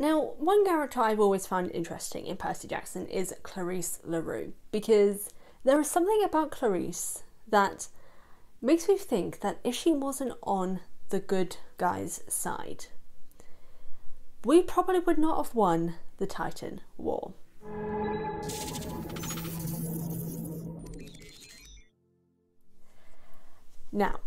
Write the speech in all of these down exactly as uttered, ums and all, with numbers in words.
Now, one character I've always found interesting in Percy Jackson is Clarisse La Rue, because there is something about Clarisse that makes me think that if she wasn't on the good guy's side, we probably would not have won the Titan War. Now,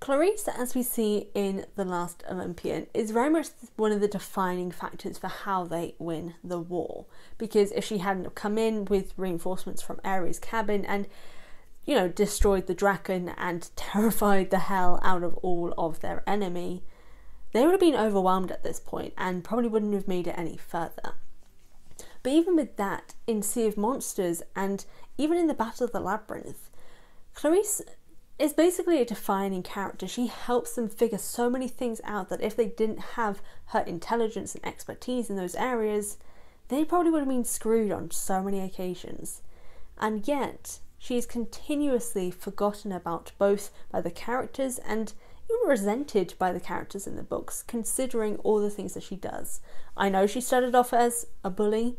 Clarisse, as we see in The Last Olympian, is very much one of the defining factors for how they win the war, because if she hadn't come in with reinforcements from Ares' cabin and, you know, destroyed the dragon and terrified the hell out of all of their enemy, they would have been overwhelmed at this point and probably wouldn't have made it any further. But even with that, in Sea of Monsters and even in the Battle of the Labyrinth, Clarisse is basically a defining character. She helps them figure so many things out that if they didn't have her intelligence and expertise in those areas, they probably would have been screwed on so many occasions. And yet, she is continuously forgotten about, both by the characters and even resented by the characters in the books, considering all the things that she does. I know she started off as a bully,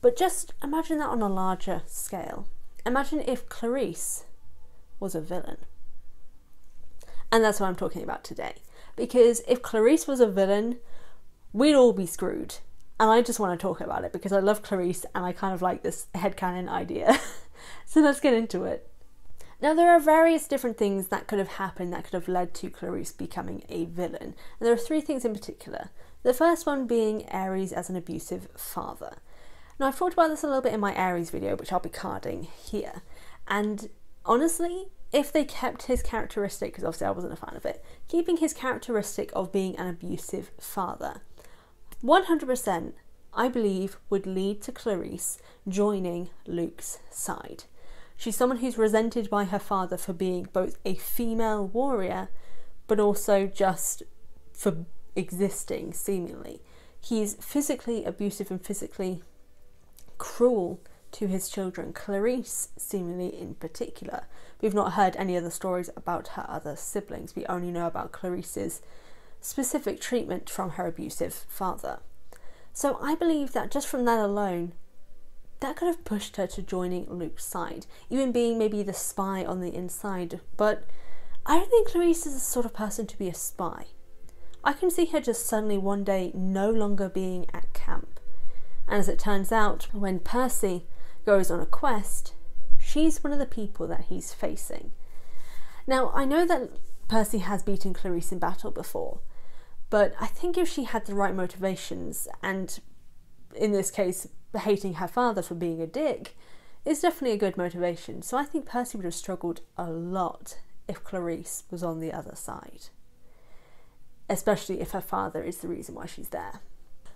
but just imagine that on a larger scale. Imagine if Clarisse was a villain. And that's what I'm talking about today, because if Clarisse was a villain, we'd all be screwed. And I just want to talk about it because I love Clarisse and I kind of like this headcanon idea. So let's get into it. Now, there are various different things that could have happened that could have led to Clarisse becoming a villain. And there are three things in particular. The first one being Ares as an abusive father. Now, I've talked about this a little bit in my Ares video, which I'll be carding here. And honestly, if they kept his characteristic, because obviously I wasn't a fan of it, keeping his characteristic of being an abusive father, one hundred percent I believe would lead to Clarisse joining Luke's side. She's someone who's resented by her father for being both a female warrior, but also just for existing, seemingly. He's physically abusive and physically cruel to his children, Clarisse seemingly in particular. We've not heard any other stories about her other siblings. We only know about Clarisse's specific treatment from her abusive father. So I believe that just from that alone, that could have pushed her to joining Luke's side, even being maybe the spy on the inside. But I don't think Clarisse is the sort of person to be a spy. I can see her just suddenly one day no longer being at camp. And as it turns out, when Percy goes on a quest, she's one of the people that he's facing. Now, I know that Percy has beaten Clarisse in battle before, but I think if she had the right motivations, and in this case, hating her father for being a dick is definitely a good motivation. So I think Percy would have struggled a lot if Clarisse was on the other side, especially if her father is the reason why she's there.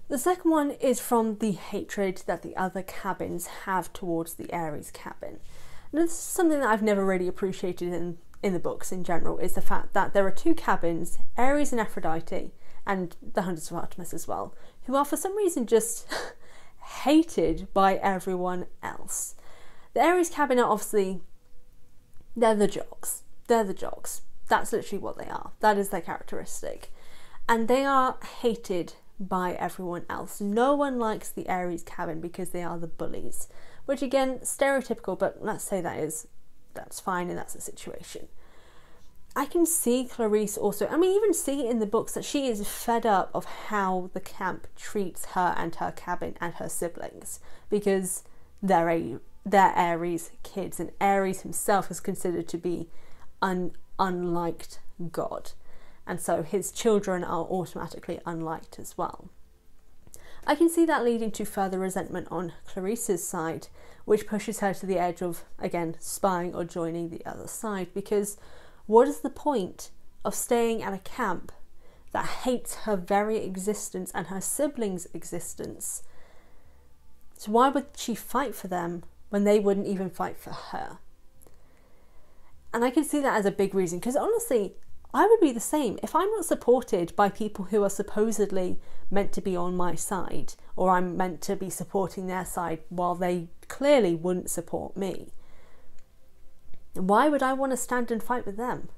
The second one is from the hatred that the other cabins have towards the Ares cabin. Now, this is something that I've never really appreciated in, in the books in general, is the fact that there are two cabins, Ares and Aphrodite, and the Hunters of Artemis as well, who are for some reason just hated by everyone else. The Ares cabin are obviously, they're the jocks. They're the jocks. That's literally what they are. That is their characteristic. And they are hated by everyone else. No one likes the Ares cabin because they are the bullies, which again, stereotypical, but let's say that is, that's fine and that's the situation. I can see Clarisse also, and we even see in the books that she is fed up of how the camp treats her and her cabin and her siblings, because they're, a, they're Ares kids, and Ares himself is considered to be an unliked god, and so his children are automatically unliked as well. I can see that leading to further resentment on Clarisse's side, which pushes her to the edge of, again, spying or joining the other side, because what is the point of staying at a camp that hates her very existence and her siblings' existence? So why would she fight for them when they wouldn't even fight for her? And I can see that as a big reason, because honestly, I would be the same. If I'm not supported by people who are supposedly meant to be on my side, or I'm meant to be supporting their side while they clearly wouldn't support me, why would I want to stand and fight with them?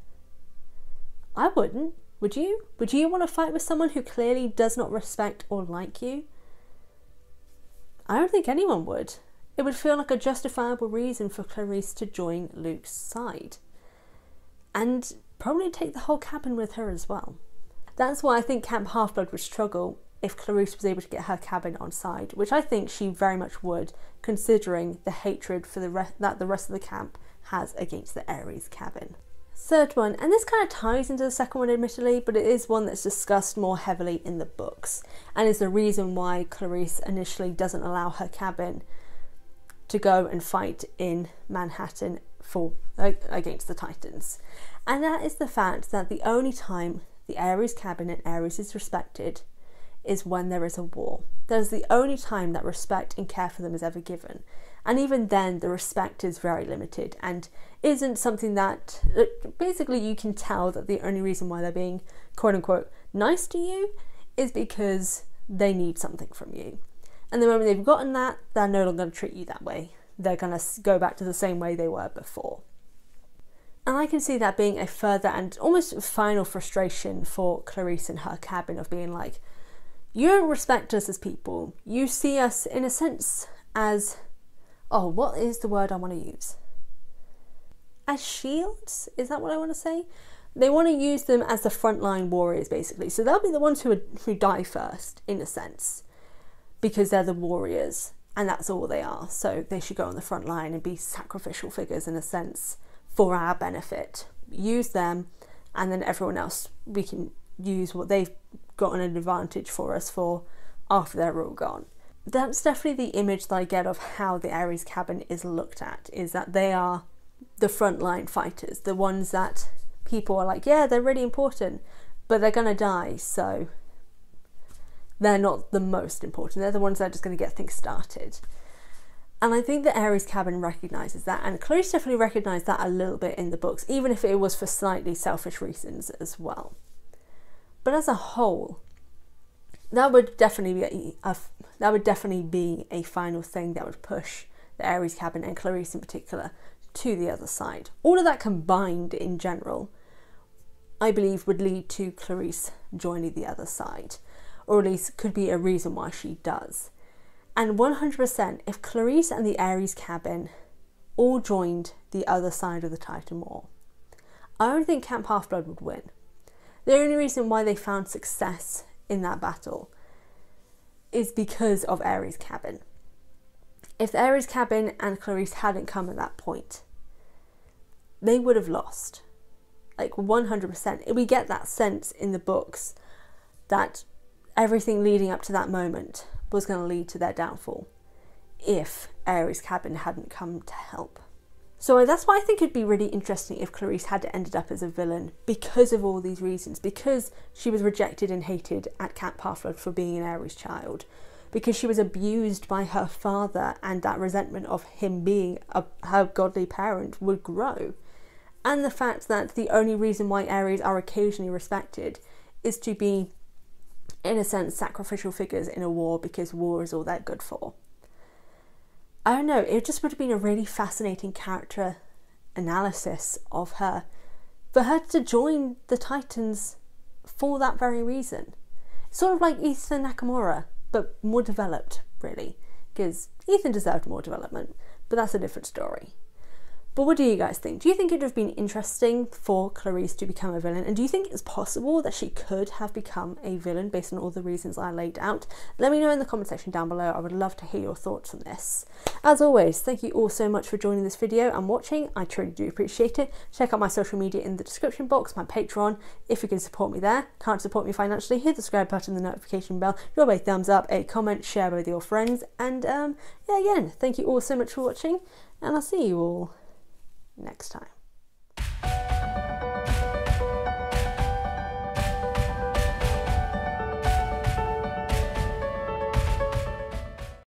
I wouldn't. Would you? Would you want to fight with someone who clearly does not respect or like you? I don't think anyone would. It would feel like a justifiable reason for Clarisse to join Luke's side. And probably take the whole cabin with her as well. That's why I think Camp Half-Blood would struggle if Clarisse was able to get her cabin on side, which I think she very much would, considering the hatred for the re that the rest of the camp has against the Ares cabin. Third one, and this kind of ties into the second one admittedly, but it is one that's discussed more heavily in the books, and is the reason why Clarisse initially doesn't allow her cabin to go and fight in Manhattan for uh, against the Titans. And that is the fact that the only time the Ares cabin and Ares is respected is when there is a war. That is the only time that respect and care for them is ever given. And even then, the respect is very limited and isn't something that, basically you can tell that the only reason why they're being quote unquote nice to you is because they need something from you. And the moment they've gotten that, they're no longer going to treat you that way. They're going to go back to the same way they were before. And I can see that being a further and almost final frustration for Clarisse and her cabin, of being like, you don't respect us as people. You see us, in a sense, as, oh, what is the word I want to use? As shields? Is that what I want to say? They want to use them as the frontline warriors, basically. So they'll be the ones who, who die first, in a sense, because they're the warriors, and that's all they are. So they should go on the front line and be sacrificial figures, in a sense, for our benefit. Use them, and then everyone else, we can use what they've gotten an advantage for us for after they're all gone. That's definitely the image that I get of how the Ares cabin is looked at, is that they are the frontline fighters, the ones that people are like, yeah, they're really important, but they're gonna die, so they're not the most important. They're the ones that are just gonna get things started. And I think the Ares cabin recognises that, and Clarisse definitely recognised that a little bit in the books, even if it was for slightly selfish reasons as well. But as a whole, that would definitely be a, that would definitely be a final thing that would push the Ares cabin, and Clarisse in particular, to the other side. All of that combined in general, I believe, would lead to Clarisse joining the other side, or at least could be a reason why she does. And one hundred percent, if Clarisse and the Ares cabin all joined the other side of the Titan War, I don't think Camp Half-Blood would win. The only reason why they found success in that battle is because of Ares cabin. If the Ares cabin and Clarisse hadn't come at that point, they would have lost. Like one hundred percent. We get that sense in the books that everything leading up to that moment was going to lead to their downfall if Ares cabin hadn't come to help. So that's why I think it'd be really interesting if Clarisse had ended up as a villain, because of all these reasons, because she was rejected and hated at Camp Half-Blood for being an Ares child, because she was abused by her father, and that resentment of him being a, her godly parent would grow. And the fact that the only reason why Ares are occasionally respected is to be, in a sense, sacrificial figures in a war, because war is all they're good for. I don't know, it just would have been a really fascinating character analysis of her, for her to join the Titans for that very reason. Sort of like Ethan Nakamura, but more developed, really, because Ethan deserved more development, but that's a different story. But what do you guys think? Do you think it would have been interesting for Clarisse to become a villain? And do you think it's possible that she could have become a villain based on all the reasons I laid out? Let me know in the comment section down below. I would love to hear your thoughts on this. As always, thank you all so much for joining this video and watching. I truly do appreciate it. Check out my social media in the description box, my Patreon, if you can support me there. Can't support me financially? Hit the subscribe button, the notification bell, drop a thumbs up, a comment, share with your friends. And um, yeah, again, thank you all so much for watching, and I'll see you all next time.